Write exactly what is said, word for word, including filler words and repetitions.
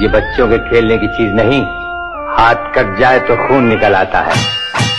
ये बच्चों के खेलने की चीज नहीं, हाथ कट जाए तो खून निकल आता है।